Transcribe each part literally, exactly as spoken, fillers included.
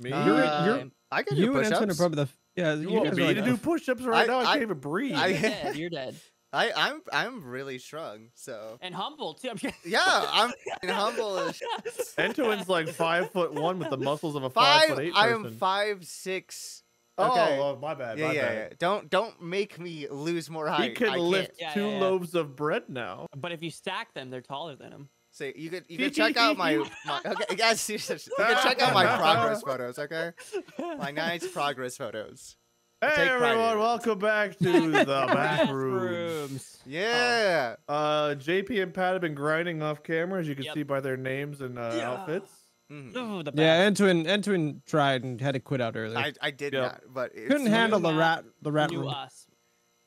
Me? Uh, you're, you're, I can do you push-ups. And Antoine are the, yeah, you, you want me to do push-ups right I, now? I, I can't even breathe. I, you're dead. You're dead. I, I'm I'm really strong, so and humble too. I'm yeah, I'm humble. As Antoine's like five foot one with the muscles of a five, five foot eight. I person. am five six. Okay. Oh, oh, my bad. Yeah, my yeah, bad. yeah. Don't don't make me lose more height. He can I lift can't. two yeah, yeah, yeah. loaves of bread now. But if you stack them, they're taller than him. So you could you could check out my, my okay guys. You could check out my progress photos. Okay, my nice progress photos. Hey everyone, welcome back to the back rooms. Yeah. Oh. Uh, J P and Pat have been grinding off camera, as you can yep. see by their names and uh, yeah. outfits. Mm. Oh, the yeah, Antoine, Antoine tried and had to quit out earlier. I, I did yep. not, but couldn't handle the rat. The rat room. Us.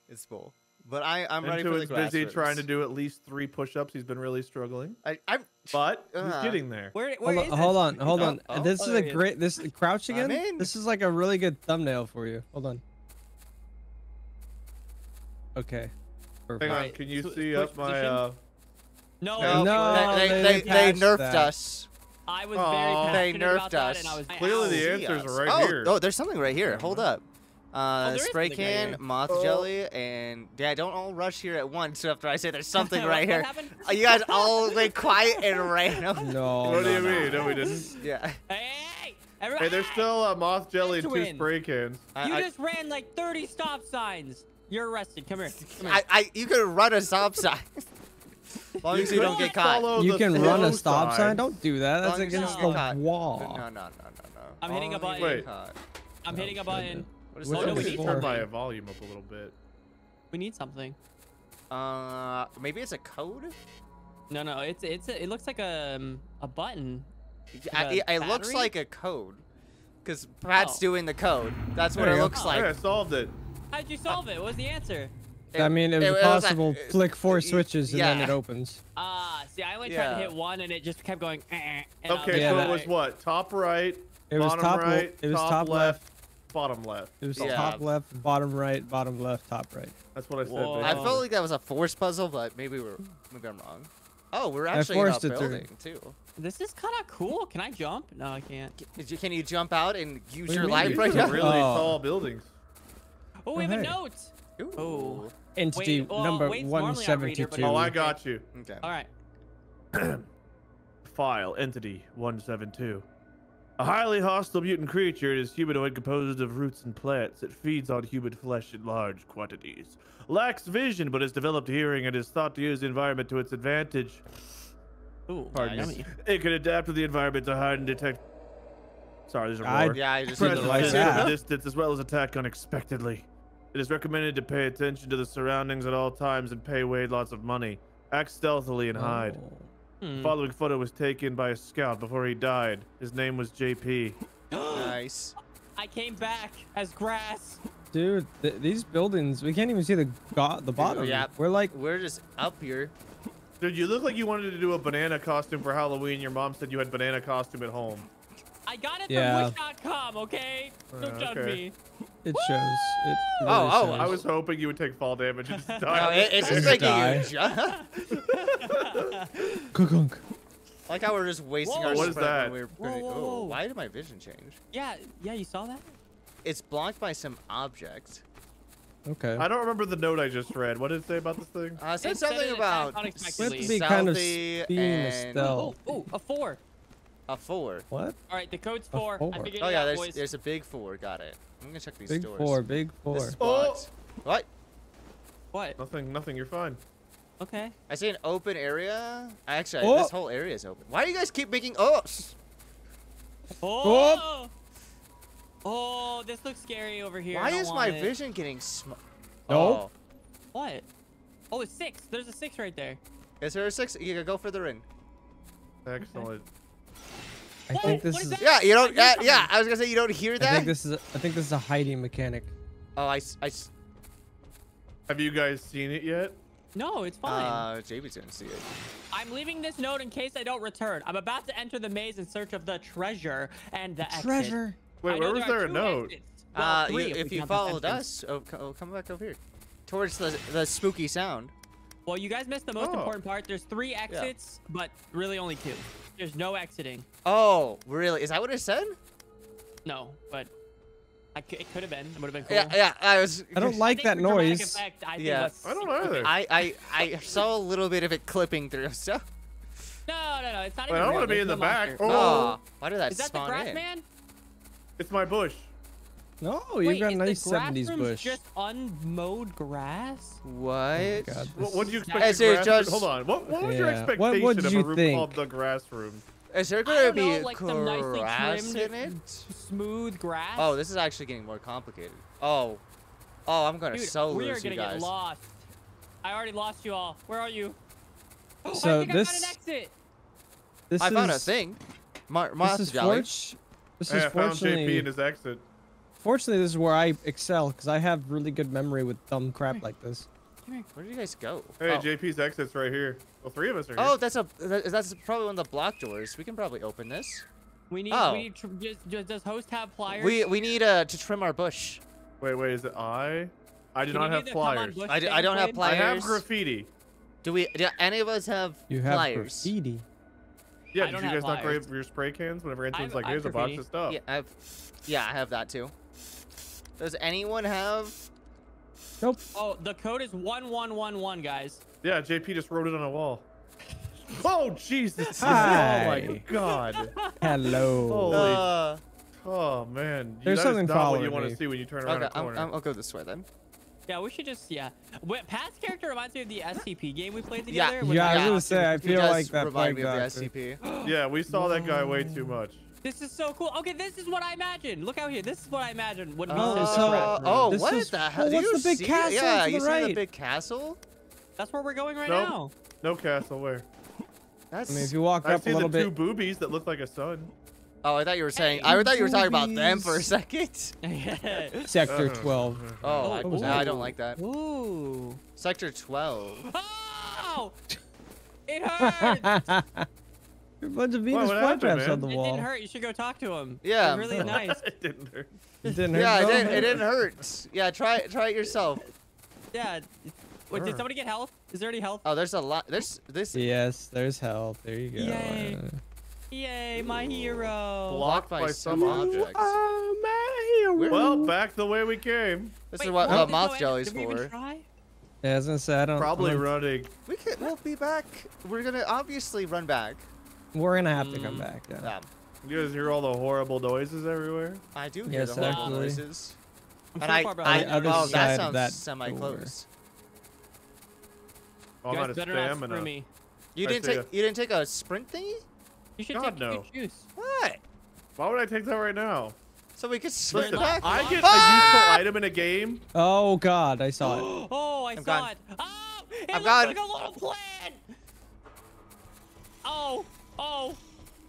It's cool, but I I'm ready for the Antoine's busy rooms. trying to do at least three push-ups. He's been really struggling. I I'm but uh, he's getting there. Where, where hold, is hold on, hold on. Oh, this oh, is a great. This crouch again. I mean, this is like a really good thumbnail for you. Hold on. Okay. Perfect. Hang on. Can you Sw see up my? Uh... No, no. They, they, they, they, they nerfed that. us. I was Aww. very passionate about that, and I was clearly the answers are right oh, here. Oh, there's something right here. Hold up. Uh, oh, spray can, right moth oh. jelly, and yeah, don't all rush here at once after I say there's something right here. Oh, you guys all like quiet and random. No. What no, do you no. mean? No, we didn't. Yeah. Hey, everybody. Hey, there's still a moth jelly and two spray cans. You I, just I, ran like thirty stop signs. You're arrested. Come here. Come here. I, I, you could run a stop sign. Long as you don't get caught. You can run a stop sign. Don't do that. That's against the wall. No, no, no, no, no. I'm hitting a button. I'm hitting a button. What is oh, no, we need turn by a volume up a little bit. We need something. Uh, maybe it's a code. No, no, it's it's a, it looks like a um, a button. Like I, a it, it looks like a code, because Pat's oh. doing the code. That's what there it looks go. like. Yeah, I solved it. How'd you solve uh, it? What was the answer? It, I mean, it was it, possible. It was like, flick four it, switches and yeah. then it opens. Ah, uh, see, I only yeah. tried to hit one and it just kept going. Eh, and okay, yeah, so it was right. what? Top right. It was top right. It was top, top left. left. Bottom left. It was yeah. top left, bottom right, bottom left, top right. That's what I said. Whoa. I felt like that was a forced puzzle, but maybe we're maybe I'm wrong. Oh, we're actually in a building through. too. This is kind of cool. Can I jump? No, I can't. Can, can you jump out and use what your life right now? Really oh. tall buildings. Oh, we have oh, hey. a note. Ooh. Oh. Entity Wait, well, number one seventy-two. Reader, oh, I got you. Okay. All right. File entity one seventy-two. A highly hostile mutant creature, it is humanoid composed of roots and plants. It feeds on human flesh in large quantities. Lacks vision, but has developed hearing and is thought to use the environment to its advantage. Ooh, pardon nice. me. It can adapt to the environment to hide and detect. Sorry, there's a roar. Yeah, I just did the distance as well as attack unexpectedly. It is recommended to pay attention to the surroundings at all times and pay Wade lots of money. Act stealthily and hide. Oh. The following photo was taken by a scout before he died. His name was J P. Nice. I came back as grass. Dude, th these buildings, we can't even see the go the bottom. Yeah, we're like we're just up here. Dude, you look like you wanted to do a banana costume for Halloween. Your mom said you had banana costume at home. I got it yeah. from wish dot com, okay? Don't uh, okay. judge me. It shows. It really oh, oh! Shows. I was hoping you would take fall damage and just die. No, it, it's just making you jump. Like how we're just wasting whoa, our what is that? We're pretty, whoa, whoa. Oh, why did my vision change? Yeah, yeah, you saw that? It's blocked by some object. Okay. I don't remember the note I just read. What did it say about this thing? Uh, it said it something said about stealthy kind of and... Oh, oh, a four. A four. What? All right, the code's four. four. I figured oh, it yeah, out, there's, boys. there's a big four. Got it. I'm gonna check these big doors. Big four, big four. This is blocked. Oh. What? What? Nothing, nothing. You're fine. Okay. I see an open area. Actually, oh. I, this whole area is open. Why do you guys keep making ups? Oh. oh. Oh, this looks scary over here. Why is my it. vision getting sm? No. Oh. What? Oh, it's six. There's a six right there. Is there a six? You can go further in. Excellent. Okay. I what? think this is, is yeah you don't uh, yeah I was gonna say you don't hear that. I think this is a, I think this is a hiding mechanic. Oh I, I have you guys seen it yet? No, it's fine. Uh, J B's gonna see it. I'm leaving this note in case I don't return. I'm about to enter the maze in search of the treasure and the exit. treasure. Wait, where was there, there a note? Well, uh, you, if, if you followed us, oh, oh come back over here, towards the the spooky sound. Well, you guys missed the most oh. important part. There's three exits, yeah. but really only two. There's no exiting. Oh, really? Is that what it said? No, but I c it could have been. It would have been cool. Yeah, yeah. I was. I don't like I that noise. Effect, I yeah. I don't either. Okay. I I I saw a little bit of it clipping through. So. No, no, no. It's not. Wait, even I want to be in the, the back. Oh. oh, why did that Is spawn that the grass man? It's my bush. No, you Wait, got a nice seventies bush. Just unmowed grass? What? Oh God, what, what do you expect? Grass just... Hold on. What, what was yeah. your expectation what, what did you of a think? Room called the Grassrooms? Is there going to be know, like, some nicely trimmed, in it? Smooth grass? Oh, this is actually getting more complicated. Oh, oh, I'm going to so lose you guys. We are going to get lost. I already lost you all. Where are you? Oh, so I think this, I got an exit. This I is, found a thing. My, my this is Forge. This hey, is I found J P in his exit. Fortunately, this is where I excel because I have really good memory with dumb crap like this. Where did you guys go? Hey, oh. J P's exit's right here. Well, three of us are here. Oh, that's a that's probably one of the block doors. We can probably open this. We need. Oh. We need to, does, does host have pliers? We we need uh, to trim our bush. Wait, wait, is it I? I do can not have pliers. I, do, I don't have pliers. I have graffiti. Do we? Do any of us have pliers? You have pliers? graffiti. Yeah, I did you guys pliers. not grab your spray cans whenever Antoine's like, here's a box of stuff? Yeah, I have, yeah, I have that too. Does anyone have? Nope. Oh, the code is one one one one, guys. Yeah, J P just wrote it on a wall. Oh Jesus! Hi. Oh my God. Hello. Holy. Uh, oh man. There's that something is not what you want to see when you turn around. Okay, a corner. I'm, I'm, I'll go this way then. Yeah, we should just yeah. Wait, Pat's character reminds me of the S C P game we played together. Yeah, yeah. I was gonna say I feel like that reminded me of the S C P. Yeah, we saw that guy way too much. This is so cool. Okay, this is what I imagined. Look out here. This is what I imagined. What uh, so, uh, oh, this what is, the hell? Well, what's the big castle? Yeah, you see the big castle? That's where we're going right nope. now. No castle. Where? That's. I mean, if you walk I up a little bit. I see the two boobies that look like a sun. Oh, I thought you were saying. Hey, I thought you were talking boobies. about them for a second. Sector uh, twelve. Oh, oh, I, oh, I don't like that. Ooh. Sector twelve. Oh! It hurts. A bunch of Venus flytraps on the wall. It didn't hurt. You should go talk to him. Yeah. They're really nice. It didn't hurt. It didn't hurt. Yeah, it didn't, it didn't hurt. Yeah, try it. Try it yourself. Yeah. Wait, sure. Did somebody get health? Is there any health? Oh, there's a lot. There's this. Yes, there's health. There you go. Yay! Yay, my Ooh. hero. Blocked by, by some object. Oh, my hero. Well, back the way we came. This Wait, is what uh, moth jelly's for. Did we even try? Yeah, I was gonna say I don't. Probably I'm, running. We can. We'll be back. We're gonna obviously run back. We're gonna have to come back. Yeah. yeah. You guys hear all the horrible noises everywhere? I do hear yes, the horrible actually. noises. And I, I, I oh, that sounds semi-close. Oh, you guys better not screw me. You didn't take, you didn't take a sprint thingy? You should God, take no. juice. What? Why would I take that right now? So we could sprint Listen, back. I get ah! a useful item in a game. Oh God, I saw it. Oh, I I'm saw gone. it. Oh, it I'm looks gone. like a little plant. Oh. Oh,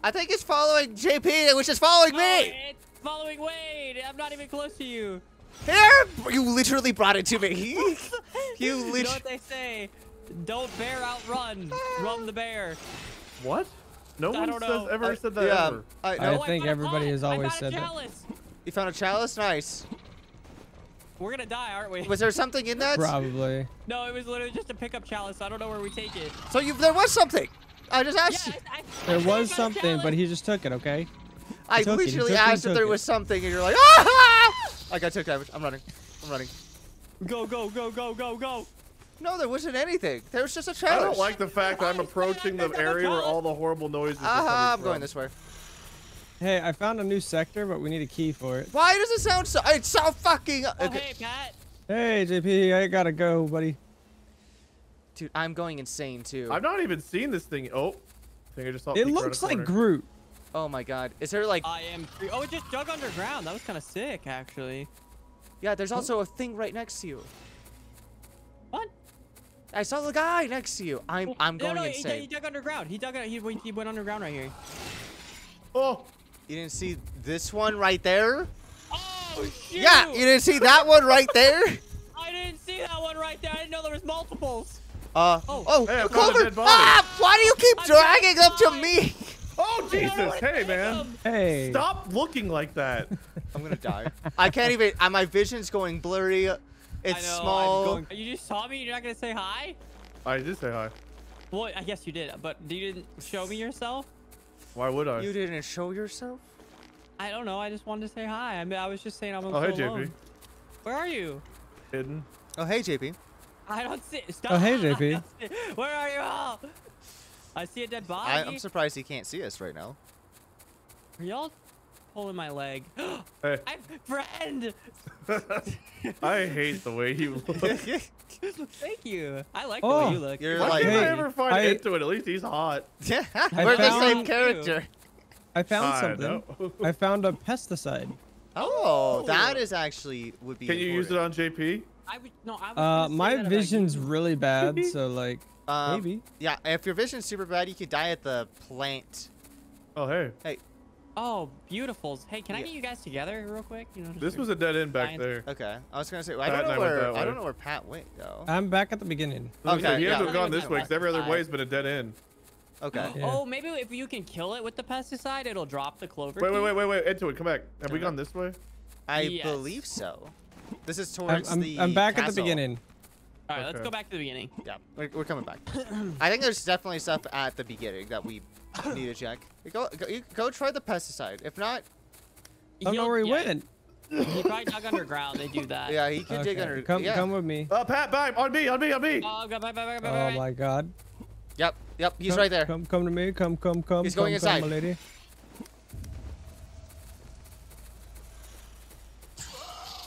I think it's following J P, which is following oh, me. It's following Wade. I'm not even close to you. Here, you literally brought it to me. You literally. You know what they say? Don't bear outrun. Run the bear. What? No I one says, ever I, said that yeah, ever. I, no, I think I everybody has always said that. You found a chalice? Nice. We're gonna die, aren't we? Was there something in that? Probably. No, it was literally just a pickup chalice. So I don't know where we take it. So you, there was something. I just asked. Yeah, I, I, there I was something, but he just took it. Okay. He I literally it, asked it, if there it. was something, and you're like, ah! I got took damage. I'm running. I'm running. Go, go, go, go, go, go. No, there wasn't anything. There was just a challenge. I don't like the fact that I'm approaching the area where all the horrible noises. Uh -huh, I'm from. going this way. Hey, I found a new sector, but we need a key for it. Why does it sound so? It's so fucking. Oh, okay. Hey, Pat. Hey, J P. I gotta go, buddy. Dude, I'm going insane too. I've not even seen this thing. Oh, I think I just saw. It looks like Groot. Oh my God, is there like? I am. Oh, it just dug underground. That was kind of sick, actually. Yeah, there's also a thing right next to you. What? I saw the guy next to you. I'm. Oh, I'm going no, no, insane. He, he dug underground. He dug. He went, he went underground right here. Oh. You didn't see this one right there? Oh shoot. Yeah, you didn't see that one right there. I didn't see that one right there. I didn't know there was multiples. Uh, oh, oh hey, Clover! Ah, why do you keep I'm dragging up to me? Oh, Jesus. Hey, man. Hey. Stop looking like that. I'm going to die. I can't even. Uh, my vision's going blurry. It's I know, small. Going, you just saw me? You're not going to say hi? I did say hi. Well, I guess you did, but you didn't show me yourself? Why would I? You didn't show yourself? I I don't know. I just wanted to say hi. I mean, I was just saying I'm. Oh, hey, J P. Alone. Where are you? Hidden. Oh, hey, J P. I don't see. Stop. Oh, hey, J P. Where are you all? I see a dead body. I, I'm surprised he can't see us right now. Are y'all pulling my leg? Hey. I'm friend. I hate the way you look. Thank you. I like oh, the way you look. You're Why like, can't hey, I ever find I, into it? At least he's hot. Yeah, we're the same character. You. I found I something. I found a pesticide. Oh, oh, that is actually would be. Can you important. Use it on J P? I would no. I was uh, my vision's really bad, so like um, maybe. Yeah, if your vision's super bad, you could die at the plant. Oh hey. Hey. Oh, beautifuls. Hey, can yeah. I get you guys together real quick? You know, this was a dead end back there. Okay, I was gonna say well, I don't know where I don't know where Pat went though. I'm back at the beginning. Okay, so he yeah. had to have gone this way because every other way has been a dead end. Okay. Yeah. Oh, maybe if you can kill it with the pesticide, it'll drop the clover. Wait, wait, wait, wait, wait. Into it. Come back. Have we gone this way? I yes. believe so. This is towards I'm, I'm, the. I'm back castle. At the beginning. All right, okay. Let's go back to the beginning. Yeah, we're, we're coming back. I think there's definitely stuff at the beginning that we need to check. Go, go, you, go try the pesticide. If not, I don't know where he yeah. went. He probably dug underground. They do that. Yeah, he can okay. dig underground. Come, yeah. come with me. Uh, Pat, bye. On me, on me, on me. Oh, God, bye, bye, bye, bye, oh bye. My God. Yep. Yep, he's come, right there. Come, come to me. Come, come, come. He's come, going inside. Come, my lady.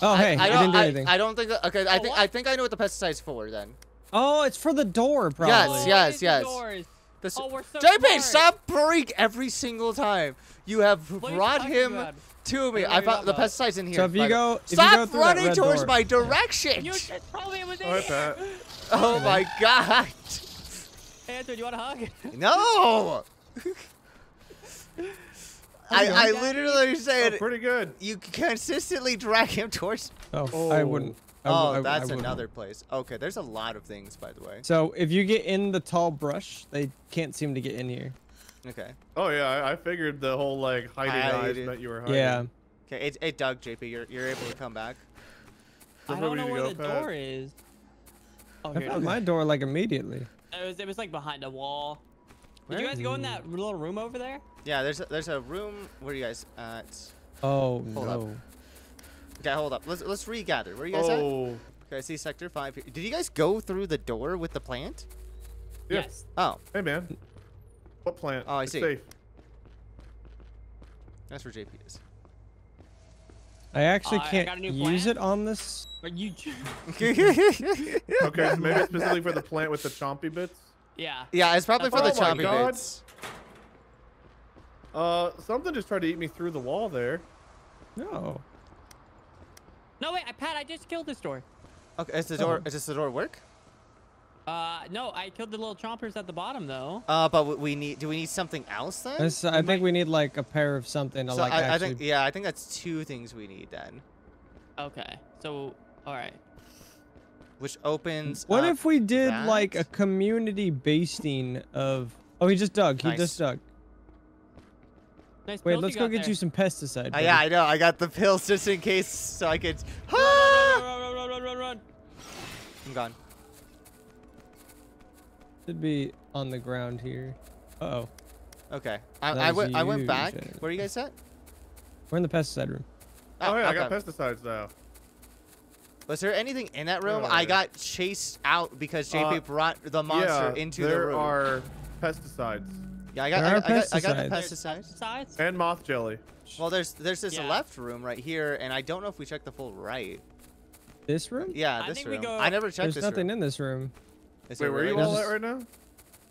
Oh, I, hey, I, I didn't do I, anything. I don't think. That, okay, oh, I think what? I think I know what the pesticide's for then. Oh, it's for the door, probably. Yes, yes, yes. Doors? This, oh, we're so J P, smart. Stop break every single time. You have what brought you him about? To me. I found the about? Pesticide's in here. So if you go, if stop you go running towards door. My direction. You just told me it was in right, here. Pat. Oh my God. Hey, Antoine, you want a hug? No! I, I literally said oh, pretty good. You consistently drag him towards. Oh, oh. I wouldn't. I oh, I, that's I wouldn't. Another place. Okay, there's a lot of things, by the way. So if you get in the tall brush, they can't seem to get in here. Okay. Oh yeah, I, I figured the whole like hiding I eyes did. That you were hiding. Yeah. Okay, it, it dug, J P. You're you're able to come back. I don't, don't know where go, the Pat. Door is. Oh, I found my door like immediately. It was, it was like behind a wall. Where? Did you guys go in that little room over there? Yeah, there's a, there's a room. Where are you guys at? Oh, hold no. Up. Okay, hold up. Let's let's regather. Where are you guys oh. at? Okay, I see sector five here. Did you guys go through the door with the plant? Yeah. Yes. Oh. Hey, man. What plant? Oh, I it's see. Safe. That's where J P is. I actually uh, can't I use it on this. Are you okay, maybe specifically for the plant with the chompy bits? Yeah. Yeah, it's probably for oh the chompy God. Bits. Uh, something just tried to eat me through the wall there. No. No, wait, Pat, I just killed this door. Okay, is the door, oh. is the door work? Uh, no, I killed the little chompers at the bottom, though. Uh, but we need, do we need something else then? This, I think might... we need like a pair of something to so like I, actually... I think, yeah, I think that's two things we need then. Okay, so... All right. Which opens. What up if we did that? Like a community basting of? Oh, he just dug. He nice. Just dug. Nice. Wait, let's go get there. You some pesticide. Uh, yeah, I know. I got the pills just in case, so I could. Ah! Run, run, run, run, run, run! I'm gone. Should be on the ground here. Uh oh. Okay. I, I went. I went back. Generally. Where are you guys at? We're in the pesticide room. Oh, oh yeah, I got up. Pesticides now. Was there anything in that room? Uh, I got chased out because J P uh, brought the monster yeah, into the room. There are pesticides. Yeah, I got, I, I, pesticides. I got the pesticides. And moth jelly. Well, there's there's this yeah. left room right here, and I don't know if we checked the full right. This room? Yeah, this I think room. We go... I never checked there's this room. There's nothing in this room. Is wait, where right are you all at right now?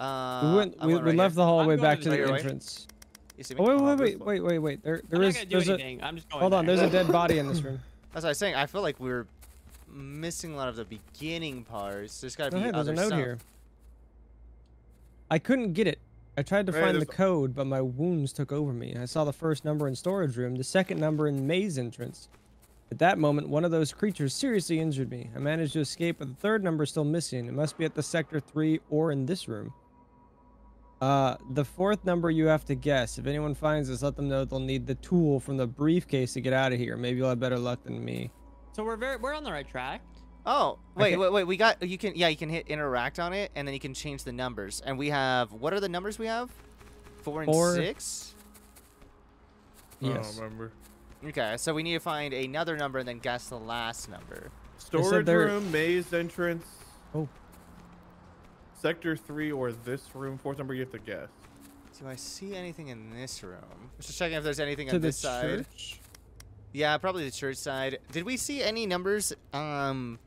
Uh, we went, we, we right left here. The hallway back to the right entrance. Right? Oh, wait, wait, wait, wait, wait, wait. There, there is. There's a. I'm just going. Hold on. There's a dead body in this room. That's what I was saying. I feel like we're missing a lot of the beginning parts. There's gotta be oh, hey, other stuff. Here. I couldn't get it. I tried to right, find the code, but my wounds took over me. I saw the first number in storage room, the second number in maze entrance. At that moment, one of those creatures seriously injured me. I managed to escape, but the third number is still missing. It must be at the sector three or in this room. Uh, the fourth number you have to guess. If anyone finds this, let them know they'll need the tool from the briefcase to get out of here. Maybe you'll have better luck than me. So we're very we're on the right track. Oh wait okay. wait wait we got you can yeah you can hit interact on it and then you can change the numbers and we have what are the numbers we have four and four. six Yes. I don't remember. Okay, so we need to find another number and then guess the last number. Storage room, maze entrance. Oh. Sector three or this room. Fourth number you have to guess. Do I see anything in this room? Just checking if there's anything on this side. Church? Yeah, probably the church side. Did we see any numbers um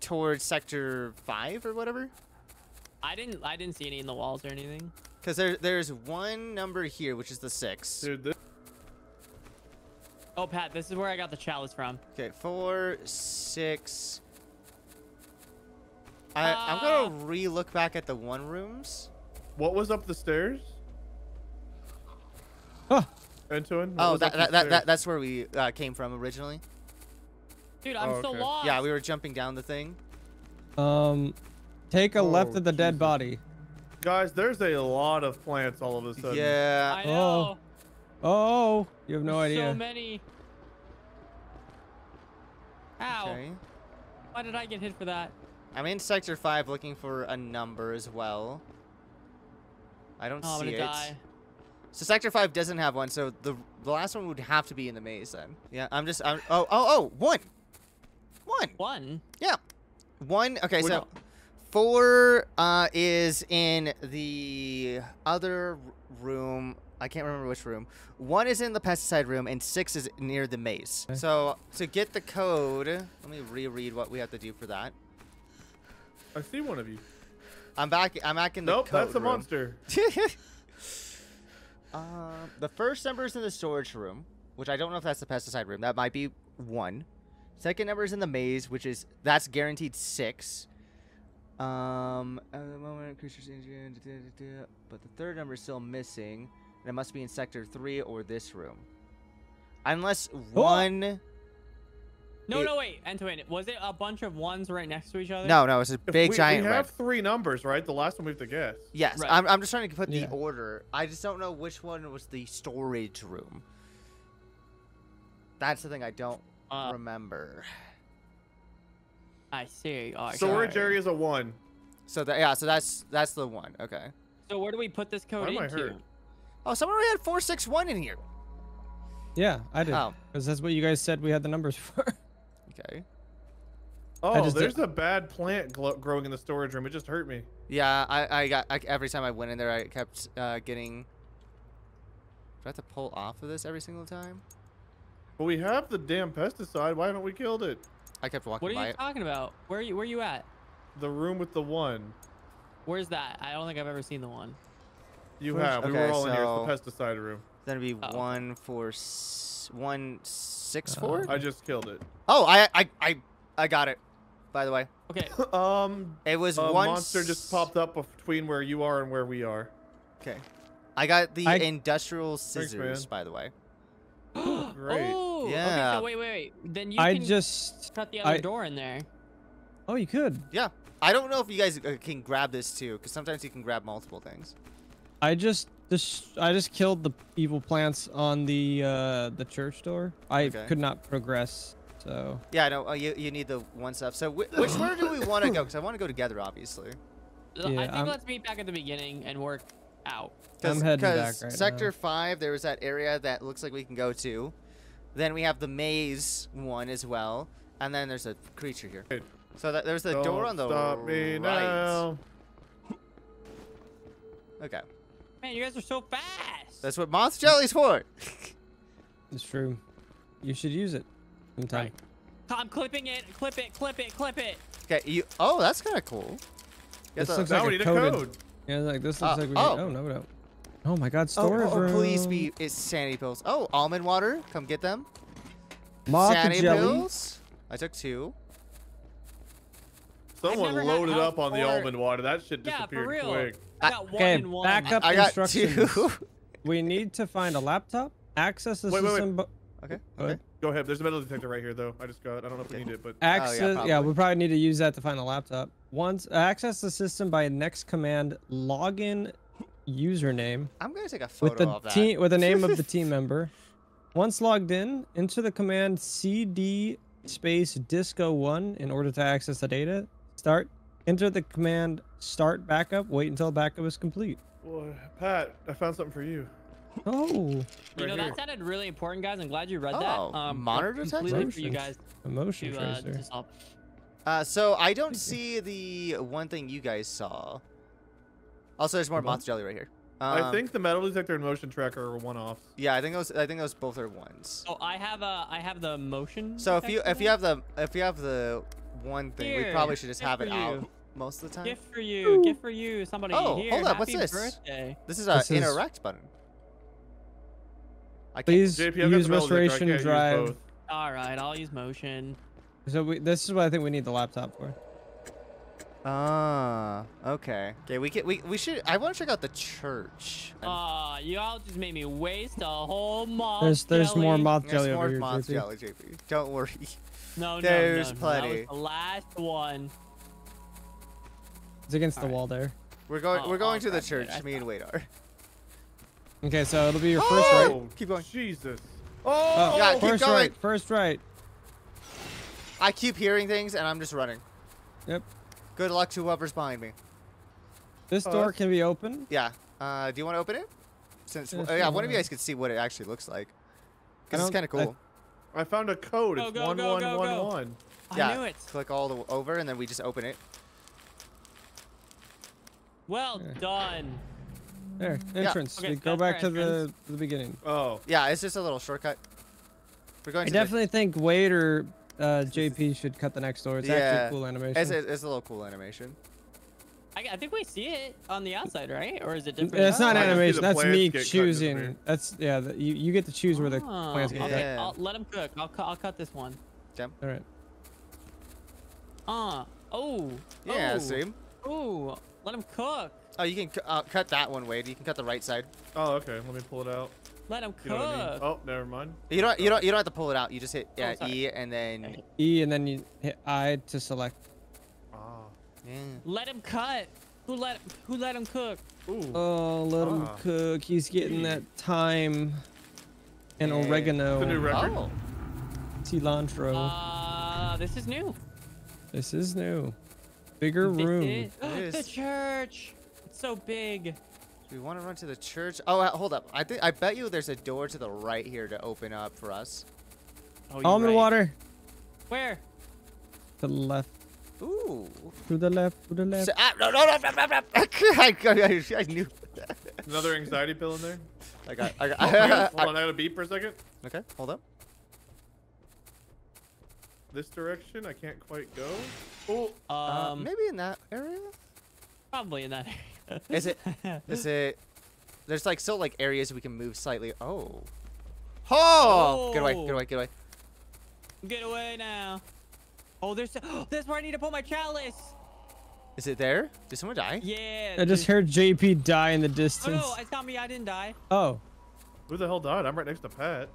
towards sector five or whatever? I didn't I didn't see any in the walls or anything. Cause there there's one number here, which is the six. Dude, this oh Pat, this is where I got the chalice from. Okay, four, six. I uh, I'm gonna re-look back at the one rooms. What was up the stairs? Huh. Antoine? Oh, that, that, that, that, that's where we uh, came from originally. Dude, I'm oh, okay. so lost. Yeah, we were jumping down the thing. Um, take a oh, left of the Jesus. dead body. Guys, there's a lot of plants all of a sudden. Yeah. I know. Oh, oh you have no there's idea. So many. Ow. Okay. Why did I get hit for that? I'm in sector five looking for a number as well. I don't oh, see I'm gonna it. Die. So sector five doesn't have one, so the the last one would have to be in the maze then. Yeah, I'm just I'm, oh oh oh one, one, one. Yeah, one. Okay, We're so not. four uh, is in the other room. I can't remember which room. One is in the pesticide room, and six is near the maze. Okay. So to get the code, let me reread what we have to do for that. I see one of you. I'm back. I'm back in the nope, code that's the room. monster. Uh, the first number is in the storage room, which I don't know if that's the pesticide room. That might be one. Second number is in the maze, which is that's guaranteed six. Um, at the moment, creatures injured, but the third number is still missing, and it must be in sector three or this room, unless one. Oh. No, it, no, wait, Antoine, was it a bunch of ones right next to each other? No, no, it's a big we, giant. We have red. three numbers, right? The last one we have to guess. Yes, right. I'm, I'm just trying to put yeah. the order. I just don't know which one was the storage room. That's the thing I don't uh, remember. I see. Oh, storage sorry. area is a one. So that yeah, so that's that's the one. Okay. So where do we put this code Why into? Am I hurt? Oh, someone already had four six one in here. Yeah, I did. Because oh. that's what you guys said we had the numbers for. Okay. Oh, there's did. a bad plant growing in the storage room. It just hurt me. Yeah, I, I got I, every time I went in there, I kept uh, getting. Do I have to pull off of this every single time? Well, we have the damn pesticide. Why haven't we killed it? I kept walking by. What are you it. talking about? Where are you? Where are you at? The room with the one. Where's that? I don't think I've ever seen the one. You Where's, have. Okay, we were all so in here. It's the pesticide room. That'd be oh. one four one six four. Uh, I just killed it. Oh, I I I I got it. By the way. Okay. um. It was a one monster just popped up between where you are and where we are. Okay. I got the I... industrial scissors. Thanks, by the way. Great. Oh. Yeah. Okay, so wait, wait, wait. Then you I can just cut the other I... door in there. Oh, you could. Yeah. I don't know if you guys can grab this too, because sometimes you can grab multiple things. I just. This, I just killed the evil plants on the uh, the church door. I okay. could not progress, so... Yeah, no, oh, you, you need the one stuff. So wh which order do we want to go? Because I want to go together, obviously. Yeah, I think I'm... let's meet back at the beginning and work out. I'm heading back right Sector now. five, there was that area that looks like we can go to. Then we have the maze one as well. And then there's a creature here. So that, there's the Don't door on the stop me right. Now. Okay. Man, you guys are so fast. That's what monster jelly's for. It's true. You should use it sometime. Right. I'm clipping it. Clip it. Clip it. Clip it. Okay. You. Oh, that's kind of cool. This looks like a code. Yeah, like this looks uh, like we. Oh. Need, oh no, no. Oh my God, storage oh, oh, room. Please be sanity pills. Oh, almond water. Come get them. Moth sanity jelly. pills. I took two. Someone loaded up on the almond water. That shit disappeared yeah, for real. quick. I got one okay, one. back up I instructions. Got two. We need to find a laptop, access the wait, system. Wait, wait. Okay. Go ahead. Go ahead. There's a metal detector right here, though. I just got. I don't know if we need it, but access. Oh, yeah, yeah, we probably need to use that to find a laptop. Once access the system by next command, login username. I'm gonna take a photo with the of that team, with the name of the team member. Once logged in, enter the command cd space disco one in order to access the data. Start. Enter the command start backup. Wait until backup is complete. Boy, Pat, I found something for you. Oh. You know, that sounded really important, guys. I'm glad you read that. Um, monitor completely for you guys. Emotion tracer. Uh, so I don't see the one thing you guys saw. Also, there's more moth jelly right here. Um, I think the metal detector and motion tracker are one-offs. Yeah, I think those. I think those both are ones. Oh, I have a. I have the motion. So if you if you have the if you have the one thing, here, we probably should just have it out most of the time. Gift for you. Ooh. Gift for you. Somebody. Oh, here. Hold up. Happy What's this? Birthday. This is an interact button. I can't. Please J P, use restoration drive. All right, I'll use motion. So we, this is what I think we need the laptop for. Ah, okay. Okay, we can. We we should. I want to check out the church. Ah, uh, y'all just made me waste a whole moth. There's there's jelly. more moth jelly there's over more here. Moth jelly, J P. Don't worry. No, there's no, no, plenty. No, that was the last one. It's against All the right. wall there. We're going. Oh, we're going oh, to the church. It, me and Wade are. Okay, so it'll be your first oh! right. Keep going. Jesus. Oh, oh yeah, keep first going. right. First right. I keep hearing things and I'm just running. Yep. Good luck to whoever's behind me. This oh, door can be open. Yeah. Uh, do you want to open it? Since yeah, yeah one of you guys can see what it actually looks like. Cause it's kind of cool. I, I found a code. It's one one one one. Yeah. I knew it. Click all the over and then we just open it. Well yeah. done. There. Entrance. Yeah. Okay, go back to the, to the beginning. Oh. Yeah. It's just a little shortcut. We're going. I to definitely the... think Wade or. Uh, J P should cut the next door. It's yeah. actually a cool animation. It's, it's a little cool animation. I, I think we see it on the outside, right? Or is it different? It's not oh, animation. That's me choosing. That's yeah. The, you you get to choose where the oh, plants get yeah. cut. I'll let them cook. I'll I'll cut this one. Jump. All right. Ah. Uh, oh. Yeah. Oh. Same. Ooh. Let them cook. Oh, you can uh, cut that one, Wade. You can cut the right side. Oh, okay. Let me pull it out. Let him cook. You know what I mean? Oh, never mind. You don't. You don't. You don't have to pull it out. You just hit uh, oh, E and then E and then you hit I to select. Oh. Yeah. Let him cut. Who let? Who let him cook? Ooh. Oh, let ah. him cook. He's getting that thyme and yeah. oregano. The new record. Oh. Cilantro. Ah, uh, this is new. This is new. Bigger this room. Is... Is... The church. It's so big. Do we want to run to the church? Oh, hold up. I think I bet you there's a door to the right here to open up for us. Oh, almond right. water. Where? To the left. Ooh. To the left. To the left. So, ah, no, no, no, no, no, no. I, I, I knew. Another anxiety pill in there. I got. I got. hold on, hold on I got a beep for a second. Okay. Hold up. This direction, I can't quite go. Oh. Um. Uh, maybe in that area. Probably in that area. Is it? Is it? There's like still like areas we can move slightly. Oh. Oh! oh. Get away! Get away! Get away! Get away now! Oh, there's. That's where I need to put my chalice. Is it there? Did someone die? Yeah. I just heard J P die in the distance. Oh, no, it's not me. I didn't die. Oh. Who the hell died? I'm right next to Pat.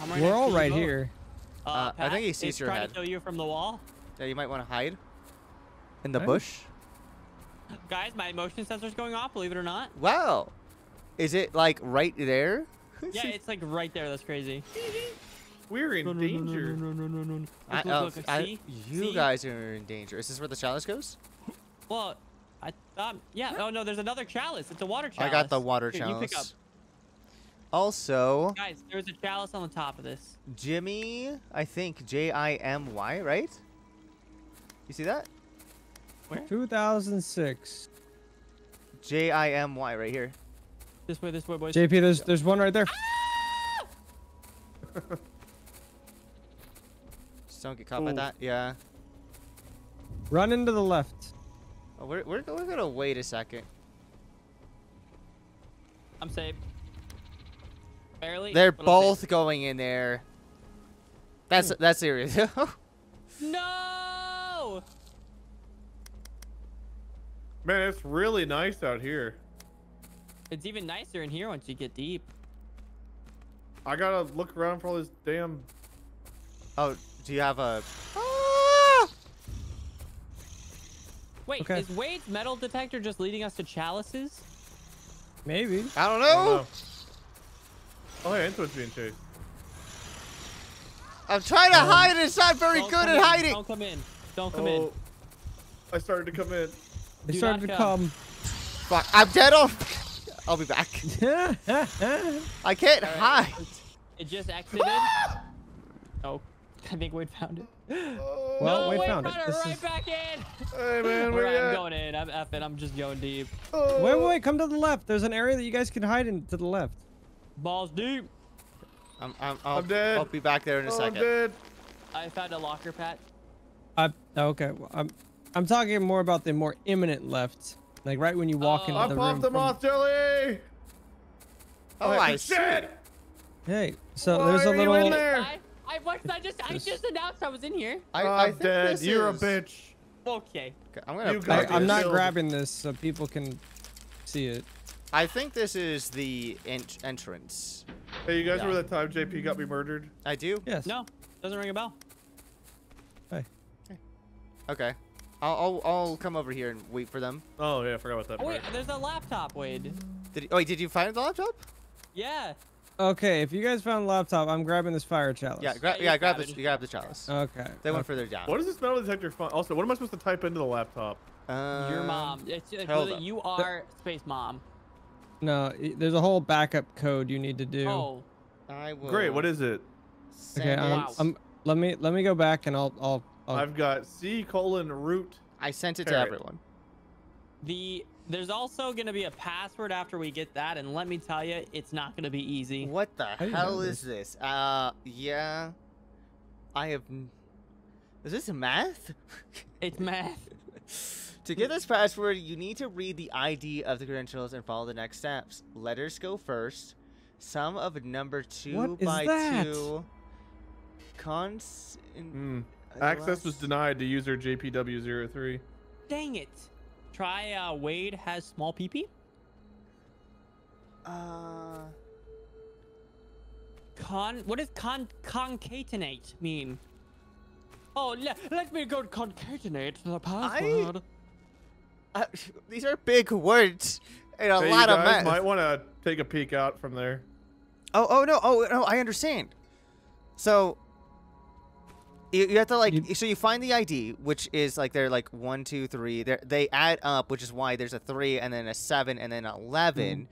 I'm right We're next all to right here. Uh, uh, Pat, I think he sees your head. He's trying to show you from the wall. Yeah, you might want to hide. In the nice. bush. Guys, my motion sensor's going off, believe it or not. Wow. Is it like right there? Yeah, it's like right there. That's crazy. We're in danger. You guys are in danger. Is this where the chalice goes? Well, I thought, yeah. Oh, no, there's another chalice. It's a water chalice. I got the water Here, chalice. You pick up. Also, guys, there's a chalice on the top of this. Jimmy, I think J I M Y, right? You see that? Where? two thousand six. J I M Y right here. This way, this way, boys. J P, there's there's one right there. Ah! Just don't get caught Ooh. by that. Yeah. Run into the left. Oh, we're we're, we're gonna wait a second. I'm safe. Barely. They're both going in there. That's Ooh. that's serious. No. Man, it's really nice out here. It's even nicer in here once you get deep. I gotta look around for all this damn... Oh, do you have a... Ah! Wait, okay. Is Wade's metal detector just leading us to chalices? Maybe. I don't know. I don't know. Oh, hey, Antoine's being chased. I'm trying to um, hide. It's not very good at in. hiding. Don't come in. Don't come oh, in. I started to come in. They started to come. Fuck, I'm dead on. I'll be back. I can't right. hide. It just exited. Oh, I think Wade found it. Oh, well, no, Wade, Wade found it. This right is... back in. Hey, man, where I'm at? going in. I'm effing. I'm just going deep. Oh. Wait, wait, wait, come to the left. There's an area that you guys can hide in to the left. Balls deep. I'm, I'm, I'll, I'm dead. I'll be back there in a oh, second. I'm dead. I found a locker, Pat. I, okay, well, I'm, I'm talking more about the more imminent left. Like right when you walk oh, into I the room. I popped the moth jelly. Oh, I said. Hey, so Why there's a little. In there? I, I, what, I just, I just announced I was in here. I, I I'm dead. You're is... a bitch. Okay. okay I'm gonna. I, I'm not grabbing this so people can see it. I think this is the ent entrance. Hey, you guys yeah. remember that time J P got me murdered? I do. Yes. No, doesn't ring a bell. Hey. Hey. Okay. I'll, I'll I'll come over here and wait for them. Oh yeah, I forgot about that. Oh, wait, there's a laptop, Wade. Did he, oh, wait, did you find the laptop? Yeah. Okay, if you guys found the laptop, I'm grabbing this fire chalice. Yeah, gra yeah, yeah grab the grab the chalice. Okay. They okay. went further down. What does this metal detector find? Also, what am I supposed to type into the laptop? Uh, Your mom. It's, it's really, you are the space mom. No, there's a whole backup code you need to do. Oh. I will. Great. What is it? Okay. I'm, I'm, let me let me go back and I'll I'll. Oh. I've got C colon root. I sent it parrot. to everyone. The there's also gonna be a password after we get that, and let me tell you, it's not gonna be easy. What the I hell is this? this? Uh, yeah, I have. Is this math? It's math. To get this password, you need to read the I D of the credentials and follow the next steps. Letters go first. Sum of number two what by is that? two. Cons. Mm. Access was denied to user J P W zero three. Dang it. Try uh, Wade has small P P. Uh. Con. What does con concatenate mean? Oh, le let me go concatenate the password. I, uh, these are big words and a hey, lot you guys of math. Might want to take a peek out from there. Oh, oh no, oh no, I understand. So. You, you have to like you, so you find the I D, which is like they're like one two three. They they add up, which is why there's a three and then a seven and then eleven,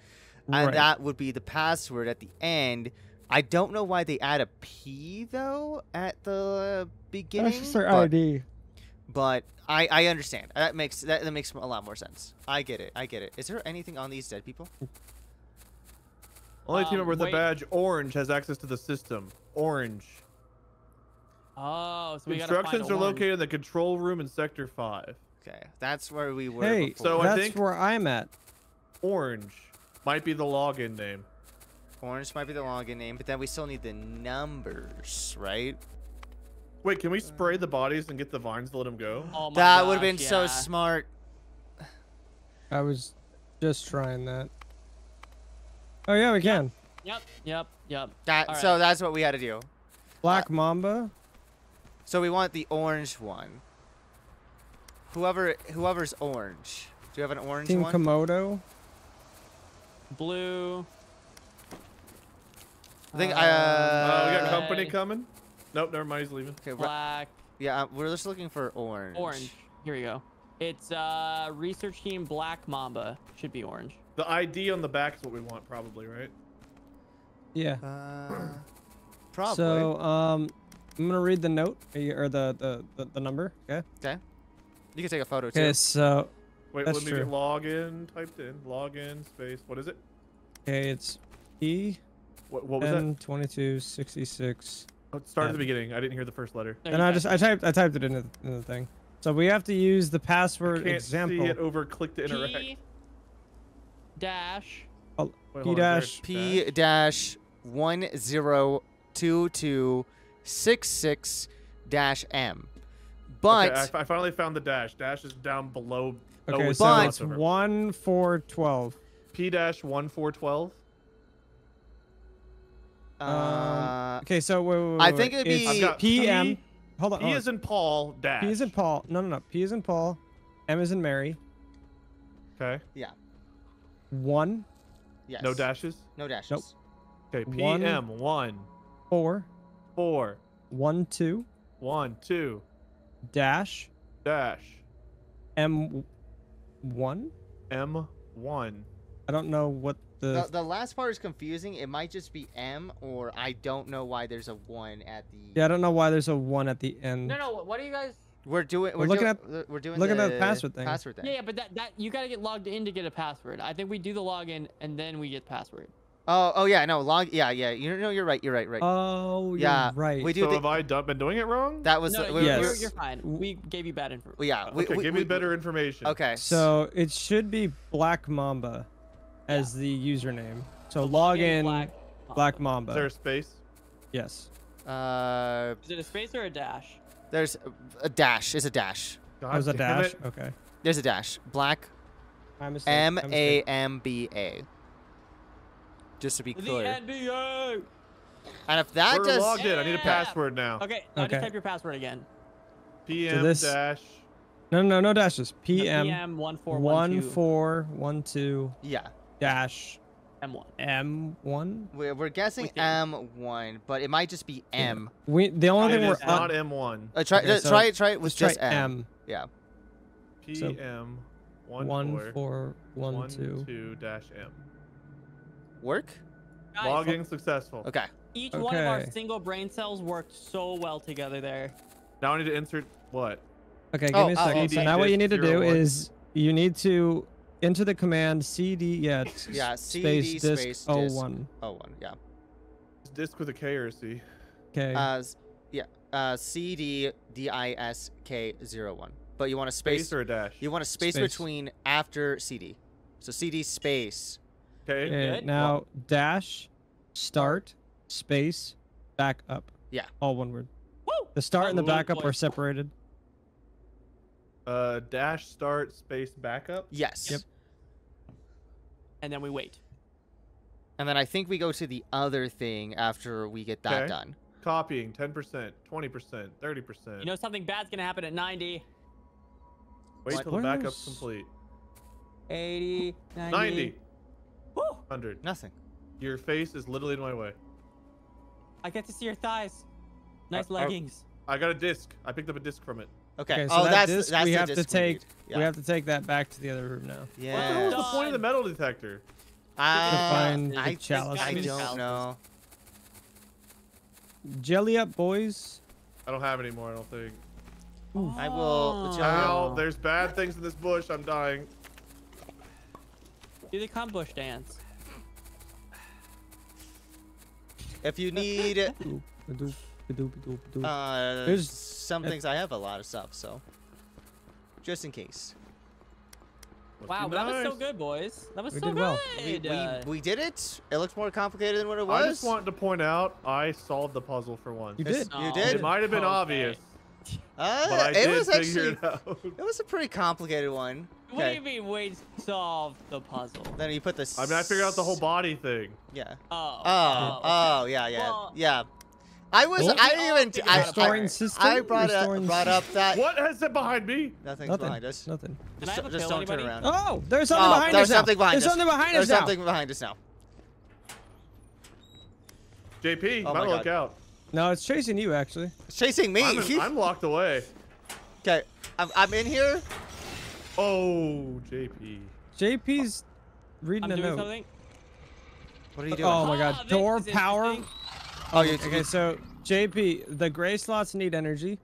right. and that would be the password at the end. I don't know why they add a P though at the beginning. That's just their but, I D. But I I understand. That makes that, that makes a lot more sense. I get it. I get it. Is there anything on these dead people? Only um, team member with the badge orange has access to the system. Orange. Oh, so we instructions find are one. located in the control room in sector five. Okay, that's where we were. Hey, before. so I that's think where I'm at. Orange might be the login name. Orange might be the login name, but then we still need the numbers, right? Wait, can we spray the bodies and get the vines to let them go? Oh my that would have been yeah. so smart. I was just trying that. Oh yeah, we can. Yep, yep, yep. That, right. So that's what we had to do. Black uh, Mamba. So we want the orange one. Whoever, whoever's orange. Do you have an orange Team one? Team Komodo. Blue. I think uh, I. Uh, we got company coming. Nope, never mind. He's leaving. Okay, black. Yeah, we're just looking for orange. Orange. Here we go. It's uh, research team Black Mamba. Should be orange. The I D on the back is what we want, probably, right? Yeah. Uh, probably. So um. I'm gonna read the note or the the the, the number. Okay. Okay. You can take a photo too. Okay. So. Wait. That's let me true. Get login typed in. Login space. What is it? Okay. It's E. What, what was that? twenty-two sixty-six. Oh, start at the beginning. I didn't hear the first letter. And okay. I just I typed I typed it into the, into the thing. So we have to use the password I can't example. See it over click to interact. P dash. Oh, wait, P dash. P dash one zero two two. Six six dash M, but okay, I, I finally found the dash. Dash is down below. Okay, oh, so it's one four twelve. P dash one four twelve. Uh. Okay, so wait, wait, wait, I think it'd be P M. Hold on. P is in Paul. Dash. P is in Paul. No, no, no. P is in Paul. M is in Mary. Okay. Yeah. One. Yes. No dashes. No dashes. Nope. Okay. P M one four. Four. One, two. One, two. Dash. Dash. M one. M one. I don't know what the... the... The last part is confusing. It might just be M, or I don't know why there's a one at the... Yeah, I don't know why there's a one at the end. No, no, what are you guys... We're doing... We're, we're looking doing, at... We're doing looking the, at the password thing. Password thing. Yeah, yeah, but that, that... You gotta get logged in to get a password. I think we do the login, and then we get password. Oh, oh yeah, no, log... Yeah, yeah, you know, you're right, you're right, right. Oh, yeah, right. We do so the, have I done, been doing it wrong? That was... No, we, yes. You're, you're fine. We gave you bad information. Yeah, we... Okay, we, give we, me better information. Okay. So, it should be Black Mamba. As yeah. the username. So log in Black Mamba. Black Mamba. Is there a space? Yes. Uh, Is it a space or a dash? There's a, a dash. It's a dash. God There's a dash? It. Okay. There's a dash. Black M A M B A. Just to be clear. The N B A! And if that We're does... logged in. Yeah. I need a password now. Okay. Now okay. just type your password again. P M so this... dash... No, no, no dashes. P M one four one two. Yeah. Dash M one. M one? We're, we're guessing M one, but it might just be M. We the only it thing we're not M. M one. Uh, try, okay, uh, so try it. Try it. Was just M. M. Yeah. P M one four one two dash M. Work. Guys, logging successful. Okay. Each okay. one of our single brain cells worked so well together there. Now I need to insert what? Okay, give oh, me a second. Oh, so now what you need to do is you need to. Enter the command cd yeah, yeah cd space, space disk oh one. oh one, yeah. Disk with a K or a C? K. Uh, yeah, uh, C D D I S K zero one. But you want a space, space or a dash? You want a space, space between after C D. So C D space. Okay. And now dash, start, space, back up. Yeah. All one word. Woo! The start oh, and the backup are separated. Uh, dash start space backup. Yes. Yep. And then we wait. And then I think we go to the other thing after we get that okay. done. Copying ten percent, twenty percent, thirty percent. You know something bad's gonna happen at ninety. Wait what? till the backup's complete. eighty, ninety, ninety. Woo! one hundred. Nothing. Your face is literally in my way. I get to see your thighs. Nice I, leggings. I, I got a disc. I picked up a disc from it. Okay. okay so oh, that that's, disc, that's we have disc to take. We, yeah. we have to take that back to the other room now. Yeah. What the point of the metal detector? Uh, to find I, the chalice. I don't know. Jelly up, boys. I don't have any more. I don't think. Oh. I will. Ow, there's bad things in this bush. I'm dying. Do the combush dance. If you need it. Uh, There's some things I have a lot of stuff, so just in case. Wow, nice. That was so good, boys. That was we so did good. Well. We, we, we did it. It looked more complicated than what it was. I just wanted to point out I solved the puzzle for once. You did. Oh, you did. It might have been okay. obvious. Uh, but I it did was actually. It, out. It was a pretty complicated one. What okay. do you mean Wade solved the puzzle? Then you put the. I mean, I figured out the whole body thing. Yeah. Oh. Oh. Oh. Okay. Yeah. Yeah. Well, yeah. I was. Well, I didn't even. I, restoring I, system. I brought restoring up, brought up that. What has it behind me? Nothing's Nothing. behind us. Nothing. Just, just don't anybody? turn around. Oh, there's something oh, behind there's us something now. Behind there's us. something behind there's us. There's something behind us now. J P, oh better look out. No, it's chasing you actually. It's chasing me. I'm, in, I'm locked away. Okay, I'm, I'm in here. Oh, J P. J P's reading I'm a doing note. Something. What are you doing? Oh my God, oh, door power. Oh, you're okay, so J P, the gray slots need energy.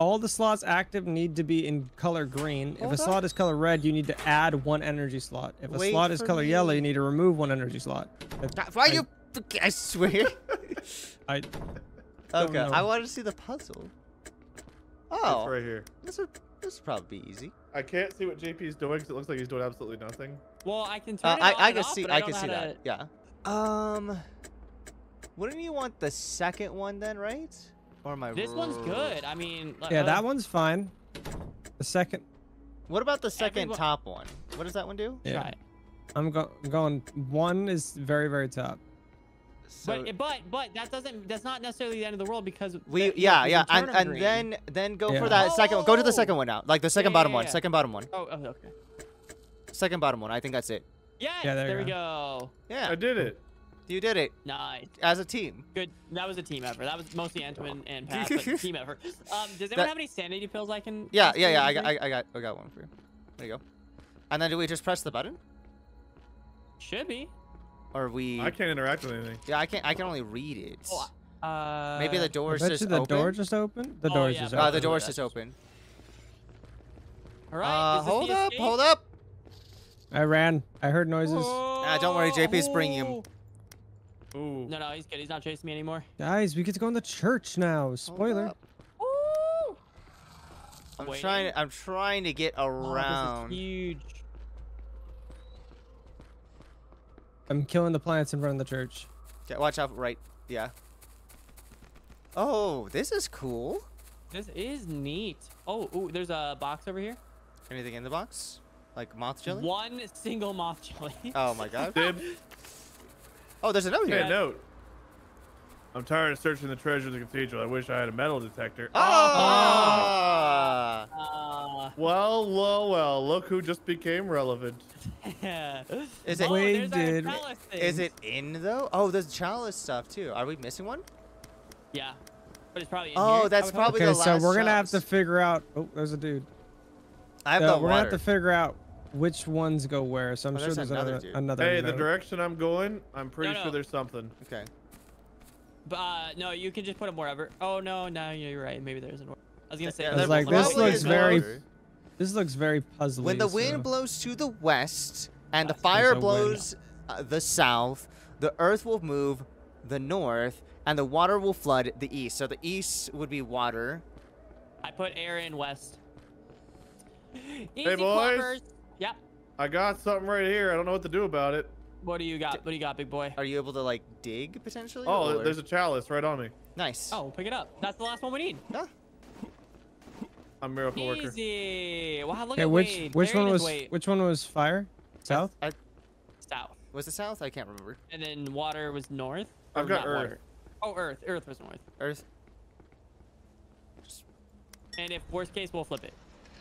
All the slots active need to be in color green. Hold if a on. slot is color red, you need to add one energy slot. If a Wait slot is color me. yellow, you need to remove one energy slot. If, Why I, you? I swear. I. Okay, I wanted to see the puzzle. Oh, it's right here. This would this would probably be easy. I can't see what J P's doing because it looks like he's doing absolutely nothing. Well, I can turn uh, it I, on I can off, see. I, I can see that. To... Yeah. Um. Wouldn't you want the second one then, right? Or my This one's good. I mean, yeah, that one's fine. The second. What about the second Everyone... top one? What does that one do? Yeah. Try it. I'm go going. One is very, very top. So... But but but that doesn't. That's not necessarily the end of the world because we. The, yeah yeah. And and green. then then go yeah. for that oh! second one. Go to the second one now. Like the second yeah, bottom yeah, yeah, one. Yeah. Second bottom one. Oh okay. Second bottom one. I think that's it. Yes, yeah. There, there we go. Yeah. I did it. You did it. Nice. As a team. Good. That was a team effort. That was mostly Antoine and Pat, but team effort. Um, does anyone that, have any sanity pills I can? Yeah, yeah, yeah. I got, I, I got, I got one for you. There you go. And then do we just press the button? Should be. Or we... I can't interact with anything. Yeah, I can I can only read it. Oh, uh, Maybe the door's just the open. The door just open? The door's oh, yeah, just open. Uh, the door's yeah. just open. All right, uh, hold up, escape? hold up. I ran. I heard noises. Whoa. Nah, don't worry. J P's bringing him. Ooh. No, no, he's good. He's not chasing me anymore. Guys, we get to go in the church now. Spoiler. Ooh. I'm Wait. trying. I'm trying to get around. Oh, this is huge. I'm killing the plants in front of the church. Yeah, watch out! Right. Yeah. Oh, this is cool. This is neat. Oh, ooh, there's a box over here. Anything in the box? Like moth jelly? One single moth jelly. Oh my god. Dib. Oh, there's another yeah. note. I'm tired of searching the treasures of the cathedral. I wish I had a metal detector. Oh! oh. Uh. Well, well, well. Look who just became relevant. is it? Oh, Wade did. Is it in though? Oh, there's chalice stuff too. Are we missing one? Yeah, but it's probably. In oh, here. that's probably okay, the last. Okay, so we're gonna chalice. have to figure out. Oh, there's a dude. I have so the water. We're gonna have to figure out which ones go where, so I'm oh, sure there's another. another, another hey, note. the direction I'm going, I'm pretty no, no. sure there's something. Okay. But uh, no, you can just put them wherever. Oh no, no, you're right. Maybe there isn't. I was gonna say. Yeah, I was like, this looks very, water. this looks very puzzly. When the wind so. blows to the west and That's the fire blows uh, the south, the earth will move the north, and the water will flood the east. So the east would be water. I put air in west. Easy hey boys, yep. Yeah. I got something right here. I don't know what to do about it. What do you got? What do you got, big boy? Are you able to like dig potentially? Oh, or? there's a chalice right on me. Nice. Oh, pick it up. That's the last one we need. Yeah. I'm miracle Easy. worker. Easy. Wow, look okay, at which Wade. which there one was Wade. which one was fire? South. I, south. Was it south? I can't remember. And then water was north. I've got earth. Water. Oh, earth. Earth was north. Earth. Just... And if worst case, we'll flip it.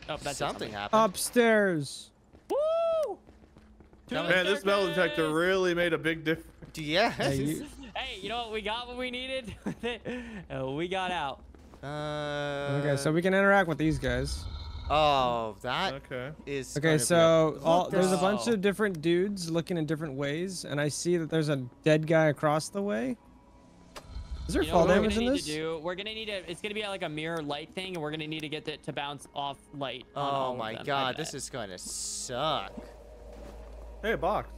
Oh, that's something happened. Upstairs. Woo! Man, this metal detector really made a big difference. Yeah. Hey, you, hey, you know what? We got what we needed. We got out. Uh, okay, so we can interact with these guys. Oh, that okay. is. Okay, so all, there's a bunch of different dudes looking in different ways, and I see that there's a dead guy across the way. Is there you fall damage in this? Do, we're gonna need a. It's gonna be like a mirror light thing, and we're gonna need to get it to bounce off light. Oh my god, this is gonna suck. Hey, a box.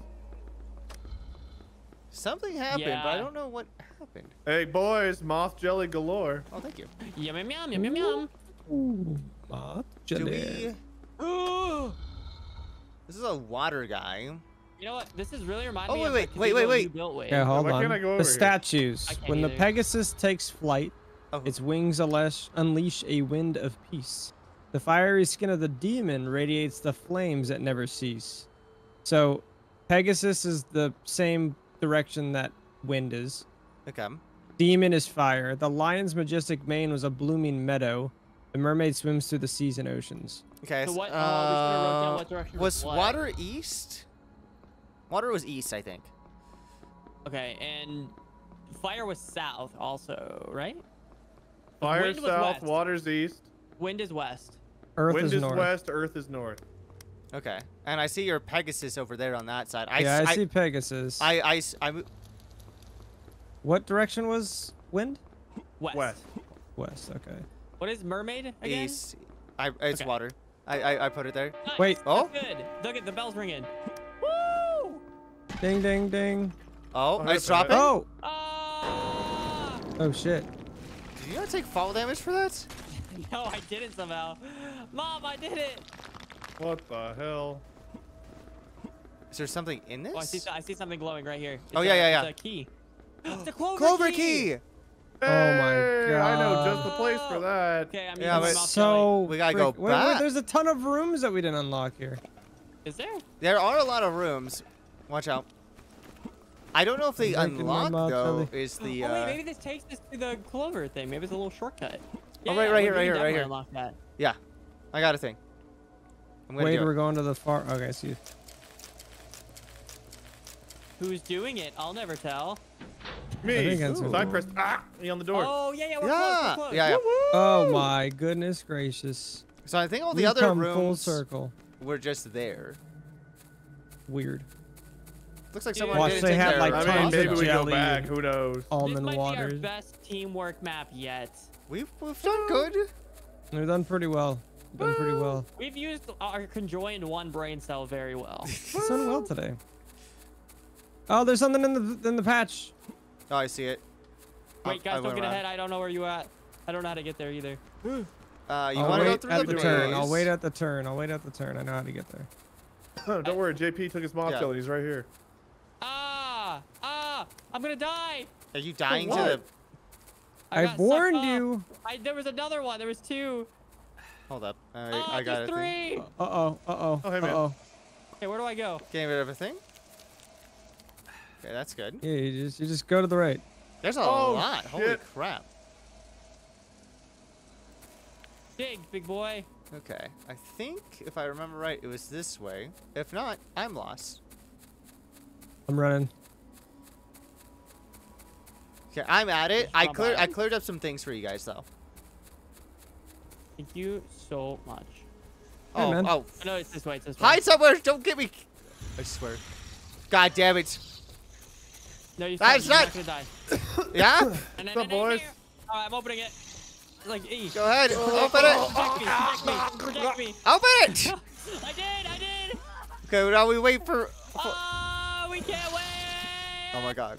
Something happened, yeah. but I don't know what happened. Hey, boys, moth jelly galore. Oh, thank you. Yum yum yum yum yum. Ooh, moth jelly. We... Ooh. This is a water guy. You know what? This is really reminding oh, me wait, of wait, wait, wait, wait. wait. Yeah, hold Why on. Can't I go over the statues. Here? When either. the Pegasus takes flight, oh. its wings unleash a wind of peace. The fiery skin of the demon radiates the flames that never cease. So, Pegasus is the same direction that wind is. Okay. Demon is fire. The lion's majestic mane was a blooming meadow. The mermaid swims through the seas and oceans. Okay. So what, uh, uh, what direction was what? water east? Water was east, I think. Okay, and fire was south also, right? Fire is south, water's east. Wind is west. Earth is north. Wind is west, earth is north. Okay, and I see your Pegasus over there on that side. I, yeah, I, I see Pegasus. I, I, I, I... What direction was wind? West. West. West, okay. What is mermaid again? East. I, it's okay. water. I, I, I put it there. Nice. Wait. Oh. That's good. Look at the bells ringing. Ding, ding, ding. Oh, nice dropping. Oh. Ah! Oh, shit. Did you not take fall damage for that? No, I didn't somehow. Mom, I did it. What the hell? Is there something in this? Oh, I see, I see something glowing right here. It's oh, yeah, a, yeah, yeah. It's a key. It's a Clover, Clover key. key. Hey, oh, my God. I know just the place for that. Okay, I'm yeah, but so we got to go back. Wait, wait, there's a ton of rooms that we didn't unlock here. Is there? There are a lot of rooms. Watch out. I don't know if the unlock, though, is the... Uh... Oh, wait, maybe this takes us to the Clover thing. Maybe it's a little shortcut. Yeah, oh, right, right here, right here, right here. Unlock that. Yeah, I got a thing. I'm gonna Wait, we're it. going to the far... Okay, I see you. Who's doing it? I'll never tell. Me, because I, I pressed... Ah, me on the door. Oh, yeah, yeah, we're yeah. close, we're close. Yeah, yeah. Oh, my goodness gracious. So I think all the we other come rooms full circle. were just there. Weird. Looks like someone Watch, didn't they take have like I mean, maybe we go back. Who knows? Almond this might water. Be our best teamwork map yet. We've, we've done good. We've done pretty well. We've done pretty well. We've used our conjoined one brain cell very well. It's done well today. Oh, there's something in the in the patch. Oh, I see it. Wait, guys, I don't get around. ahead. I don't know where you at. I don't know how to get there either. uh, you I'll want to go through at the, the turn. I'll wait at the turn. I'll wait at the turn. I know how to get there. Oh, don't I, worry. J P took his mob yeah. cell. He's right here. Ah, ah! I'm gonna die. Are you dying to the? I, I warned you. I, there was another one. There was two. Hold up. Right, oh, I got it. Three. Uh oh. Uh oh. Oh, hey man. Uh oh. Okay, where do I go? Getting rid of a thing. Okay, that's good. Yeah, you just you just go to the right. There's a oh, lot. Shit. Holy crap. Dig, big boy. Okay. I think if I remember right, it was this way. If not, I'm lost. I'm running. Okay, I'm at it. I cleared I cleared up some things for you guys though. Thank you so much. Hey, oh, man. oh. No, it's this way, it's this way. Hide somewhere, don't get me. I swear. God damn it. No, you not. You're not gonna die. Yeah? What's up, boys? All right, I'm opening it. Like, e. Go ahead. Oh, open oh, it. Oh, protect me. Protect me. Protect me. Open it. I did. I did. Okay, well, now we wait for. Oh, we can't wait. Oh my God.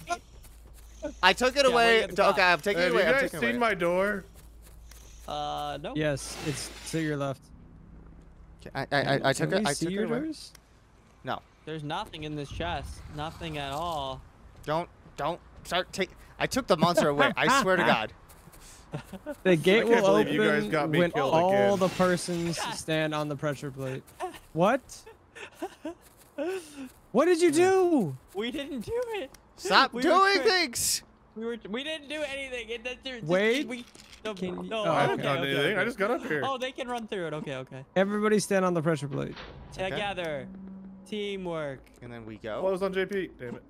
I took it yeah, away. Okay, top. I'm taking hey, it away. Have you guys seen away. my door? Uh, no. Yes, it's to your left. Okay, I, I, I, I took it. I took it away. Doors? No. There's nothing in this chest. Nothing at all. Don't, don't start take. I took the monster away. I swear to God. The gate will open you guys got me when all again. the persons stand on the pressure plate. What? What did you do? We didn't do it. Stop we doing things. We were. We didn't do anything. It, it, it, Wade? We, no, no, you, oh, I haven't okay, done okay, anything. Okay. I just got up here. Oh, they can run through it. Okay, okay. Everybody stand on the pressure plate. Together. Okay. Teamwork. And then we go. Oh, I was on J P. Damn it.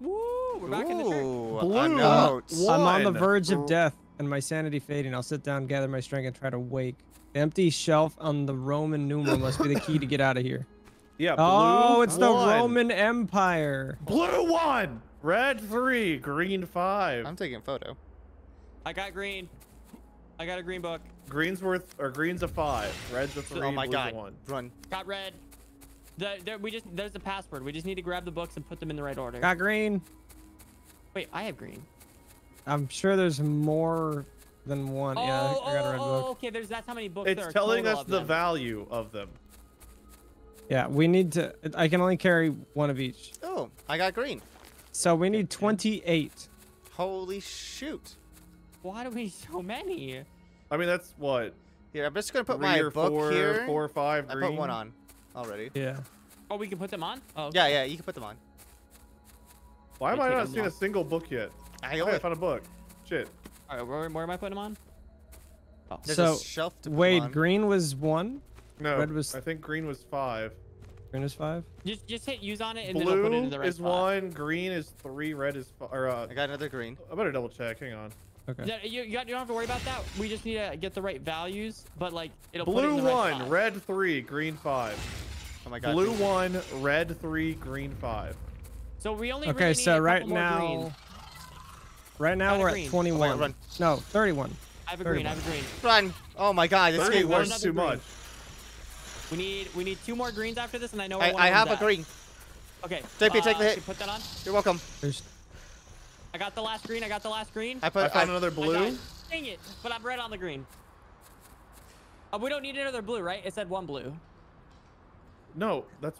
Woo, we're back Ooh, in the Blue. I'm on the verge of death and my sanity fading. I'll sit down, gather my strength, and try to wake. The empty shelf on the Roman numeral must be the key to get out of here. Yeah. Blue oh, it's one. the Roman Empire. Blue one, red three, green five. I'm taking a photo. I got green. I got a green book. Green's worth or green's a five. Red's a three. Oh my God. One. Run. Got red. The, there, we just there's the password. We just need to grab the books and put them in the right order. Got green. Wait, I have green. I'm sure there's more than one. Oh, yeah, I, oh, I got a red oh, book. Okay, there's that's how many books. It's there are telling us the them. value of them. Yeah, we need to. I can only carry one of each. Oh, I got green. So we need twenty-eight. Holy shoot! Why do we need so many? I mean, that's what. Yeah, I'm just gonna put Three my or book four, here. Four or five. Green. I put one on. Already. Yeah. Oh, we can put them on? Oh, okay. Yeah, yeah, you can put them on. Why am I not seeing a single book yet? I, only... I found a book. Shit. All right, where, where am I putting them on? Oh. There's so, a shelf to put Wade, on. green was one? No, red was... I think green was five. Green is five? Just, just hit use on it and Blue then I'll put it in the right is one, five. Green is three, red is five. Or, uh, I got another green. I better double check. Hang on. Okay. Yeah, you, you don't have to worry about that. We just need to get the right values, but like it'll Blue put it in the right one, spot. red three, green five. Oh my God. Blue one, red three, green five. So we only. Okay, really so need a right, now, right now, right now we're at twenty-one. Oh, no, thirty-one. I have a thirty-one. green. I have a green. Run! Oh my God, this game works too green. much. We need we need two more greens after this, and I know. I, I have a at. green. Okay. J P, uh, take the hit. Put that on. You're welcome. There's I got the last green. I got the last green. I, put, I found I, another blue. Dang it! But I'm red on the green. Uh, we don't need another blue, right? It said one blue. No, that's.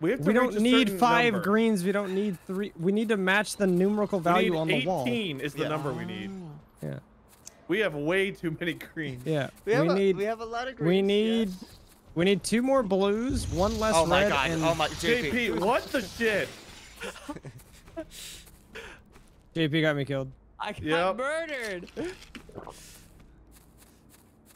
We have to. We don't need five number. greens. We don't need three. We need to match the numerical value on the wall. eighteen is the yeah. number we need. Yeah. We have way too many greens. Yeah. We, have we a, need. We have a lot of greens. We need. Yes. We need two more blues, one less oh red. Oh my God! And oh my. J P, J P, what the shit? J P got me killed. I got yep. murdered.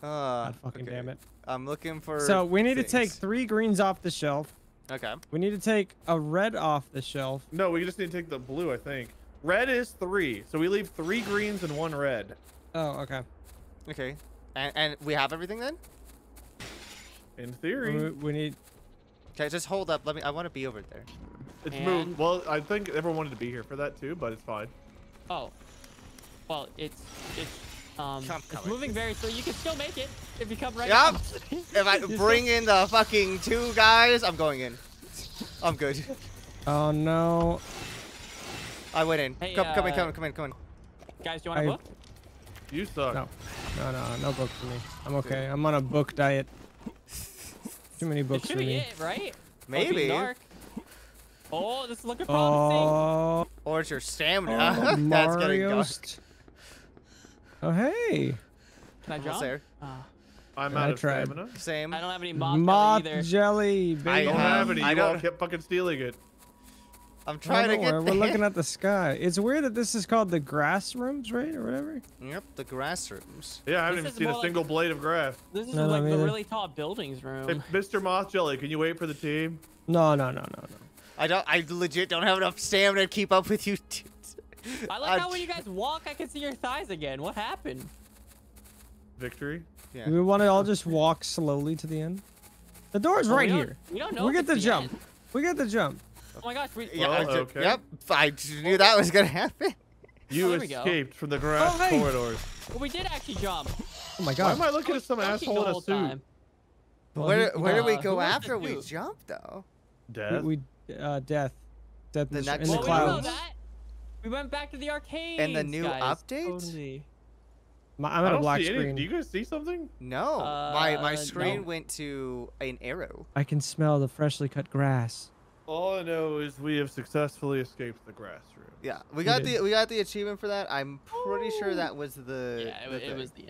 Ah, uh, fucking okay. damn it! I'm looking for. So we need things. to take three greens off the shelf. Okay. We need to take a red off the shelf. No, we just need to take the blue. I think red is three, so we leave three greens and one red. Oh, okay. Okay, and, and we have everything then. In theory. We, we need. Okay, just hold up. Let me. I want to be over there. It's and... moved. Well, I think everyone wanted to be here for that too, but it's fine. Oh. Well, it's it's um it's moving very slow. You can still make it if you come right yep. up. If I bring in the fucking two guys, I'm going in. I'm good. Oh no. I went in. Hey, come, uh, come in, come in, come in, come in. Guys, do you want a I... book? You suck. No. No, no, no book for me. I'm okay. Dude. I'm on a book diet. Too many books for me. It should be it, right? Maybe. Oh, this is looking promising. Oh, or it's your stamina. Oh, that's getting dark. Oh, hey. Can I jump? There. Uh, I'm Can out I of try? stamina. Same. I don't have any moth, moth jelly either. jelly, baby. I don't have any. You I don't... all kept fucking stealing it. I'm trying to get there. We're looking at the sky. It's weird that this is called the Grassrooms, right? Or whatever? Yep, the Grassrooms. Yeah, I haven't even seen a single blade of grass. This is like the really tall buildings room. Hey, Mister Moth Jelly, can you wait for the team? No, no, no, no, no. I don't. I legit don't have enough stamina to keep up with you. I like how when you guys walk, I can see your thighs again. What happened? Victory? Yeah. We want to all just walk slowly to the end. The door's right here. We don't know. We get the jump. We get the jump. Oh my gosh, we- yeah, well, I just, okay. Yep, I knew that was gonna happen. You oh, escaped from the grass oh, hey. corridors. Well, we did actually jump. Oh my god. Why am I looking at some asshole in a suit? Time. Where, where uh, did we go after we jumped, though? Death? We, we uh, death. Death the next in the well, clouds. We, know that. we went back to the arcade. And the new guys. update? My, I'm on a black screen. Any, do you guys see something? No. Uh, my my screen no. went to an arrow. I can smell the freshly cut grass. All I know is we have successfully escaped the grassroots. Yeah, we got the we got the achievement for that. I'm pretty Ooh. sure that was the. Yeah, it, the it was the